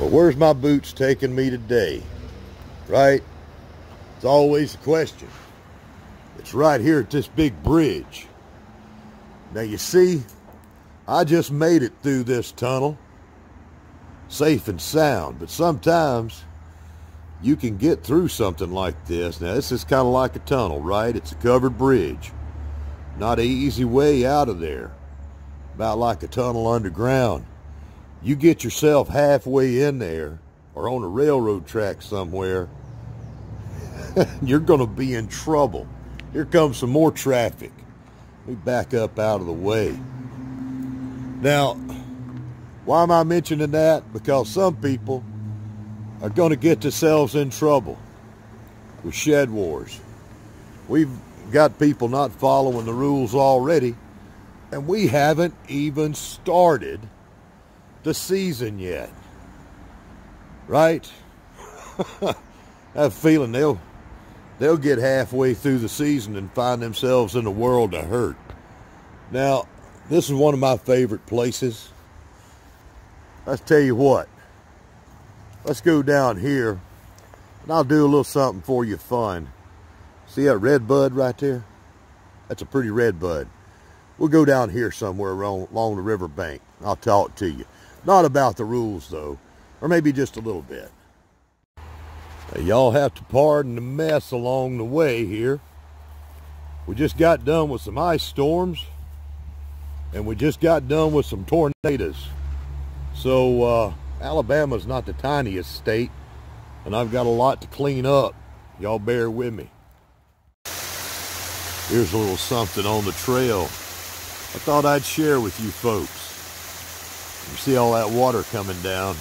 But where's my boots taking me today? Right? It's always a question. It's right here at this big bridge. Now you see, I just made it through this tunnel, safe and sound. But sometimes you can get through something like this. Now this is kind of like a tunnel, right? It's a covered bridge. Not an easy way out of there. About like a tunnel underground. You get yourself halfway in there or on a railroad track somewhere, you're going to be in trouble. Here comes some more traffic. Let me back up out of the way. Now, why am I mentioning that? Because some people are going to get themselves in trouble with Shed Wars. We've got people not following the rules already, and we haven't even started the season yet, right? I have a feeling they'll get halfway through the season and find themselves in a world of hurt. Now, this is one of my favorite places. Let's tell you what. Let's go down here, and I'll do a little something for you fun. See that red bud right there? That's a pretty red bud. We'll go down here somewhere along the river bank. I'll talk to you. Not about the rules, though, or maybe just a little bit. Y'all have to pardon the mess along the way here. We just got done with some ice storms, and we just got done with some tornadoes. So Alabama's not the tiniest state, and I've got a lot to clean up. Y'all bear with me. Here's a little something on the trail I thought I'd share with you folks. You see all that water coming down.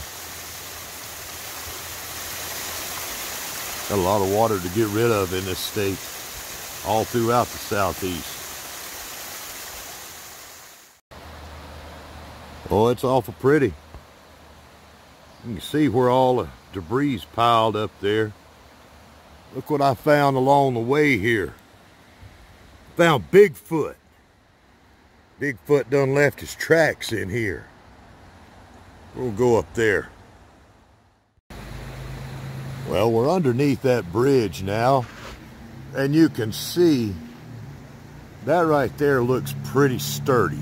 Got a lot of water to get rid of in this state, all throughout the southeast. Oh, it's awful pretty. You can see where all the debris piled up there. Look what I found along the way here. Found Bigfoot. Bigfoot done left his tracks in here. We'll go up there. Well, we're underneath that bridge now, and you can see that right there looks pretty sturdy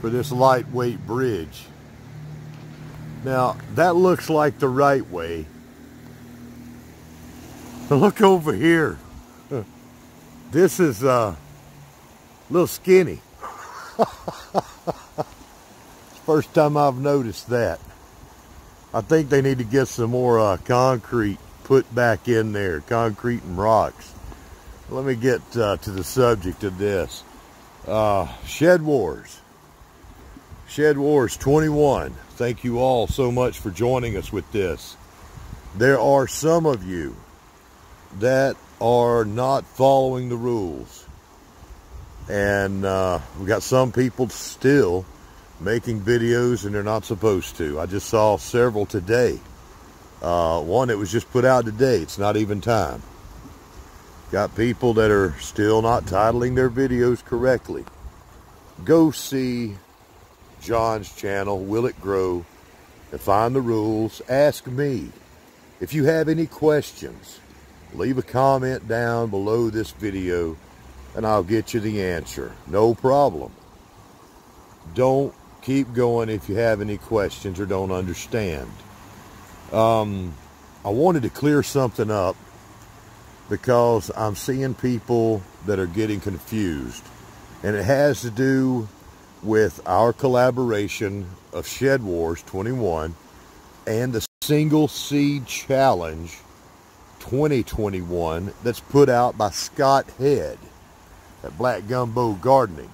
for this lightweight bridge. Now, that looks like the right way. But look over here. This is a little skinny. First time I've noticed that. I think they need to get some more concrete put back in there, concrete and rocks. Let me get to the subject of this. Shed Wars. Shed Wars 21. Thank you all so much for joining us with this. There are some of you that are not following the rules. And we got some people still making videos and they're not supposed to. I just saw several today. One that was just put out today. It's not even time. Got people that are still not titling their videos correctly. Go see John's channel, Will It Grow, and find the rules. Ask me if you have any questions. Leave a comment down below this video and I'll get you the answer. No problem. Don't keep going if you have any questions or don't understand. I wanted to clear something up because I'm seeing people that are getting confused. And it has to do with our collaboration of Shed Wars 21 and the Single Seed Challenge 2021 that's put out by Scott Head at Black Gumbo Gardening.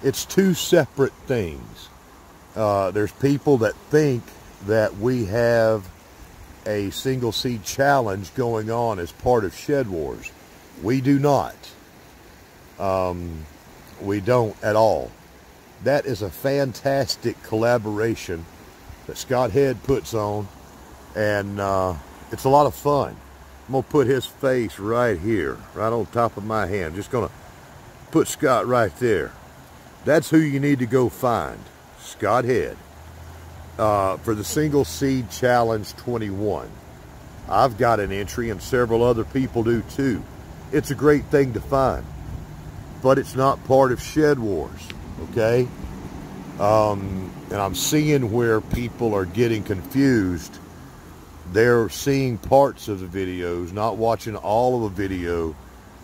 It's two separate things. There's people that think that we have a Single Seed Challenge going on as part of Shed Wars. We do not. We don't at all. That is a fantastic collaboration that Scott Head puts on, and it's a lot of fun. I'm going to put his face right here, right on top of my hand. Just going to put Scott right there. That's who you need to go find, Scott Head. for the Single Seed Challenge 21. I've got an entry and several other people do too. It's a great thing to find, but it's not part of Shed Wars, okay? And I'm seeing where people are getting confused. They're seeing parts of the videos, not watching all of a video,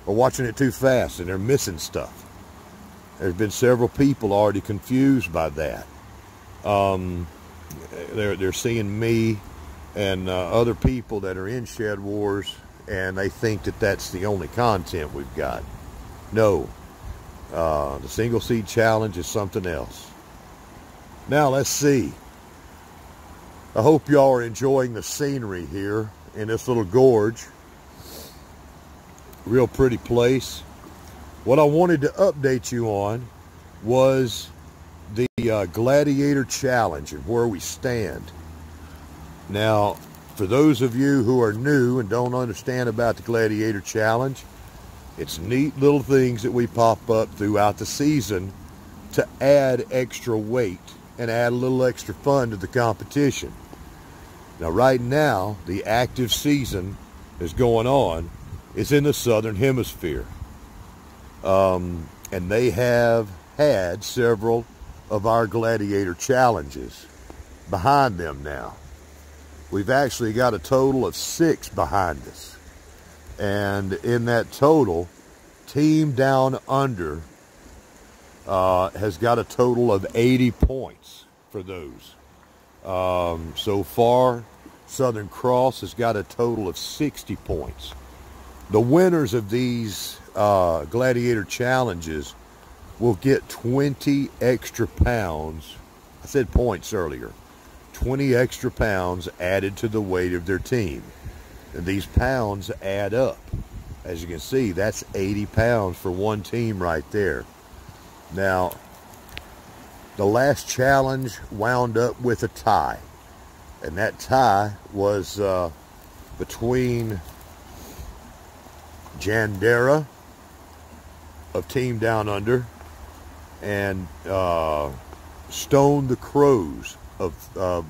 or watching it too fast, and they're missing stuff. There's been several people already confused by that. They're seeing me and other people that are in Shed Wars, and they think that that's the only content we've got. No, the Single Seed Challenge is something else. Now let's see. I hope y'all are enjoying the scenery here in this little gorge. Real pretty place. What I wanted to update you on was the Gladiator Challenge and where we stand. Now, for those of you who are new and don't understand about the Gladiator Challenge, it's neat little things that we pop up throughout the season to add extra weight and add a little extra fun to the competition. Now, right now, the active season is going on. It's in the Southern Hemisphere. And they have had several of our Gladiator Challenges behind them now. We've actually got a total of 6 behind us. And in that total, Team Down Under has got a total of 80 points for those. So far, Southern Cross has got a total of 60 points. The winners of these Gladiator Challenges will get 20 extra pounds. I said points earlier. 20 extra pounds added to the weight of their team. And these pounds add up. As you can see, that's 80 pounds for one team right there. Now, the last challenge wound up with a tie. And that tie was between Jandera of Team Down Under and Stoned the Crows of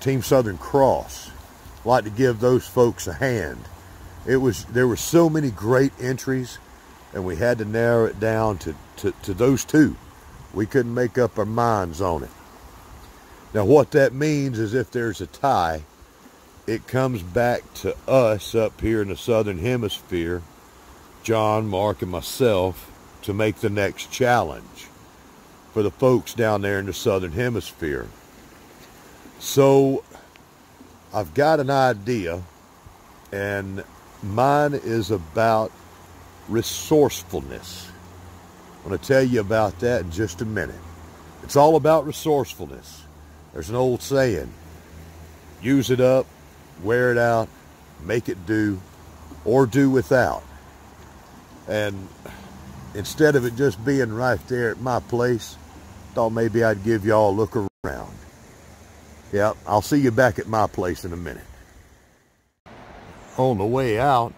Team Southern Cross. I'd like to give those folks a hand. There were so many great entries, and we had to narrow it down to those two. We couldn't make up our minds on it. Now, what that means is if there's a tie, it comes back to us up here in the Southern Hemisphere, John, Mark, and myself, to make the next challenge for the folks down there in the Southern Hemisphere. So I've got an idea, and mine is about resourcefulness. I'm going to tell you about that in just a minute. It's all about resourcefulness. There's an old saying, use it up, wear it out, make it do, or do without. And instead of it just being right there at my place, I thought maybe I'd give y'all a look around. Yeah, I'll see you back at my place in a minute. On the way out,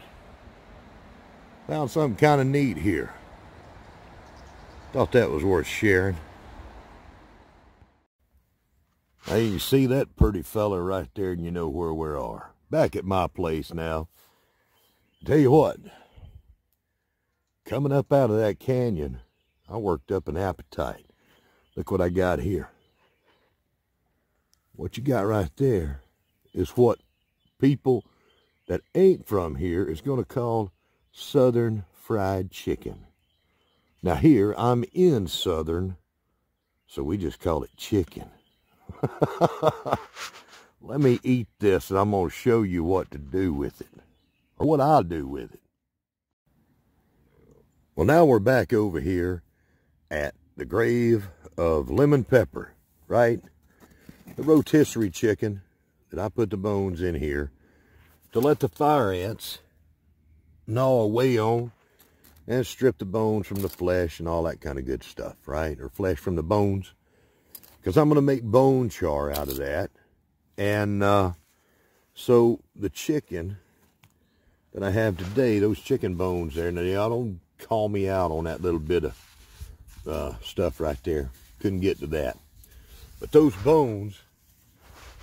found something kind of neat here. Thought that was worth sharing. Now you see that pretty fella right there, and you know where we are. Back at my place now. Tell you what, coming up out of that canyon, I worked up an appetite. Look what I got here. What you got right there is what people that ain't from here is going to call Southern fried chicken. Now here, I'm in Southern, so we just call it chicken. Let me eat this, and I'm going to show you what to do with it, or what I'll do with it. Well, now we're back over here at the grave of Lemon Pepper, right? The rotisserie chicken that I put the bones in here to let the fire ants gnaw away on and strip the bones from the flesh and all that kind of good stuff, right? Or flesh from the bones. Because I'm going to make bone char out of that. And so the chicken that I have today, those chicken bones there, now y'all don't call me out on that little bit of stuff right there. couldn't get to that. But those bones,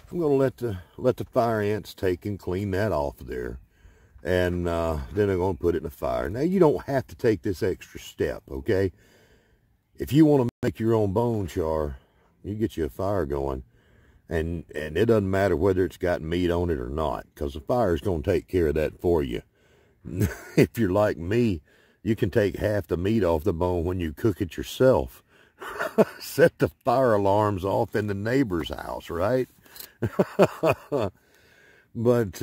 I'm gonna let the fire ants take and clean that off of there. And then they're gonna put it in the fire. Now you don't have to take this extra step, okay? If you wanna make your own bone char, you get you a fire going. And it doesn't matter whether it's got meat on it or not, because the fire's gonna take care of that for you. If you're like me, you can take half the meat off the bone when you cook it yourself. Set the fire alarms off in the neighbor's house, right? But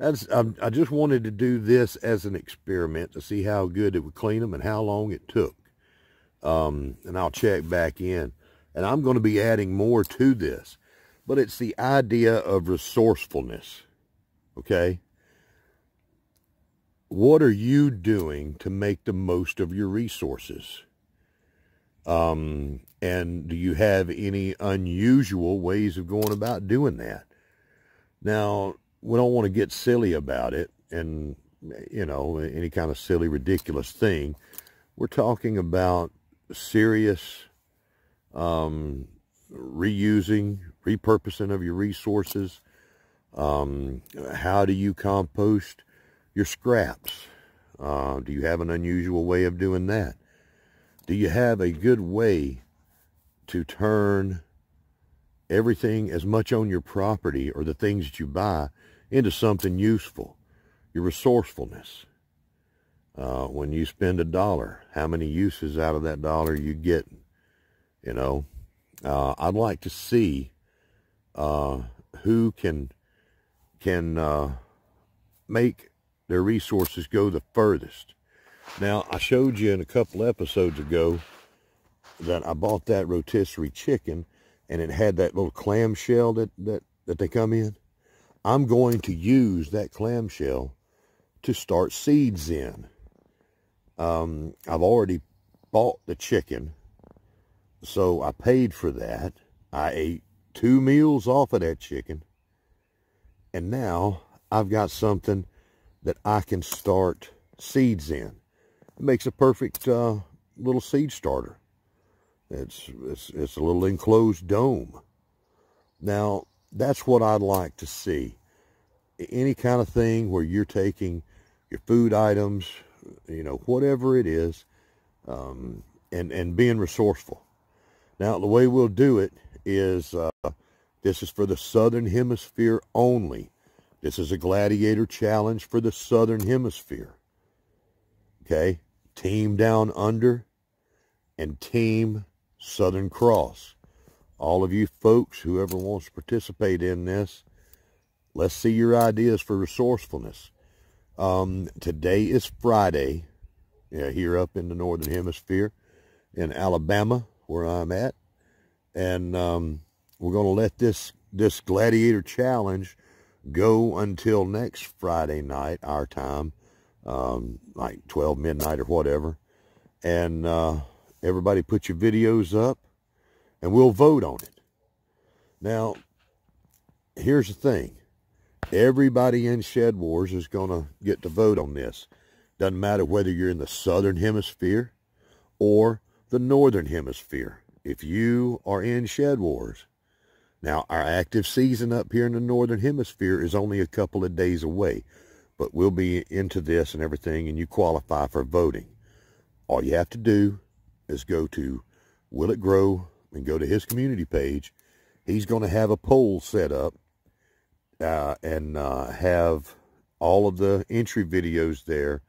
I just wanted to do this as an experiment to see how good it would clean them and how long it took. And I'll check back in. And I'm going to be adding more to this. But it's the idea of resourcefulness, okay? What are you doing to make the most of your resources? And do you have any unusual ways of going about doing that? Now, we don't want to get silly about it and, you know, any kind of silly, ridiculous thing. We're talking about serious reusing, repurposing of your resources. How do you compost your scraps? Do you have an unusual way of doing that? Do you have a good way to turn everything, as much on your property or the things that you buy, into something useful? Your resourcefulness. When you spend $1, how many uses out of that dollar you get? You know, I'd like to see who can make their resources go the furthest. Now, I showed you in a couple episodes ago that I bought that rotisserie chicken, and it had that little clamshell that they come in. I'm going to use that clamshell to start seeds in. I've already bought the chicken, so I paid for that. I ate 2 meals off of that chicken, and now I've got something that I can start seeds in. It makes a perfect little seed starter. It's a little enclosed dome. Now, that's what I'd like to see. Any kind of thing where you're taking your food items, you know, whatever it is, and being resourceful. Now, the way we'll do it is, this is for the Southern Hemisphere only. This is a Gladiator Challenge for the Southern Hemisphere. Okay? Team Down Under and Team Southern Cross. All of you folks, whoever wants to participate in this, let's see your ideas for resourcefulness. Today is Friday, here up in the Northern Hemisphere in Alabama, where I'm at. And we're going to let this Gladiator Challenge go until next Friday night, our time, like 12 midnight or whatever. And everybody put your videos up, and we'll vote on it. Now, here's the thing. Everybody in Shed Wars is going to get to vote on this. Doesn't matter whether you're in the Southern Hemisphere or the Northern Hemisphere. If you are in Shed Wars. Now, our active season up here in the Northern Hemisphere is only a couple of days away. But we'll be into this and everything, and you qualify for voting. All you have to do is go to Will It Grow and go to his community page. He's going to have a poll set up and have all of the entry videos there.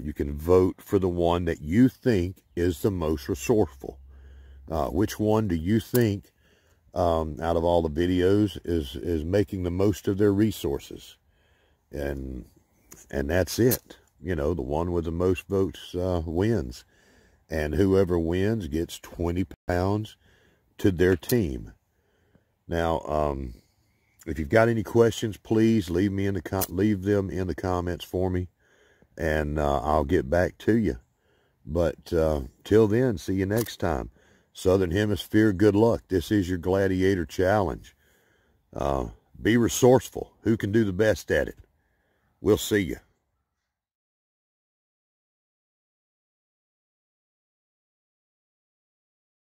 You can vote for the one that you think is the most resourceful. Which one do you think out of all the videos is making the most of their resources? And that's it. You know, the one with the most votes wins. And whoever wins gets 20 pounds to their team. Now, if you've got any questions, please leave them in the comments for me, and I'll get back to you. But till then, see you next time. Southern Hemisphere, good luck. This is your Gladiator Challenge. Be resourceful. Who can do the best at it? We'll see you.